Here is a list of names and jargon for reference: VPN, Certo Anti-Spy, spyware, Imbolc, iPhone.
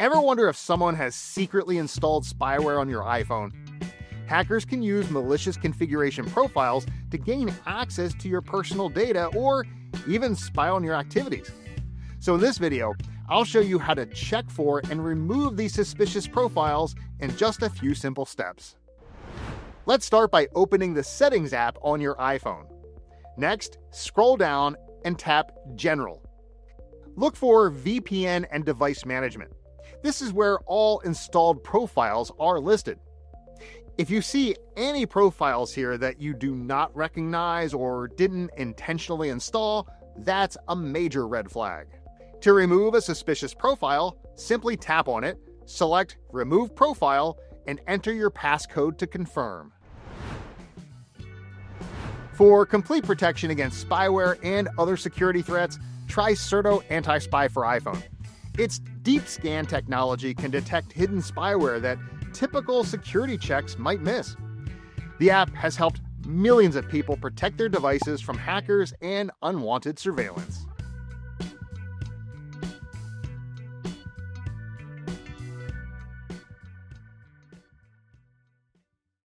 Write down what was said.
Ever wonder if someone has secretly installed spyware on your iPhone? Hackers can use malicious configuration profiles to gain access to your personal data or even spy on your activities. So in this video, I'll show you how to check for and remove these suspicious profiles in just a few simple steps. Let's start by opening the Settings app on your iPhone. Next, scroll down and tap General. Look for VPN and Device Management. This is where all installed profiles are listed. If you see any profiles here that you do not recognize or didn't intentionally install, that's a major red flag. To remove a suspicious profile, simply tap on it, select Remove Profile, and enter your passcode to confirm. For complete protection against spyware and other security threats, try Certo Anti-Spy for iPhone. Its deep scan technology can detect hidden spyware that typical security checks might miss. The app has helped millions of people protect their devices from hackers and unwanted surveillance.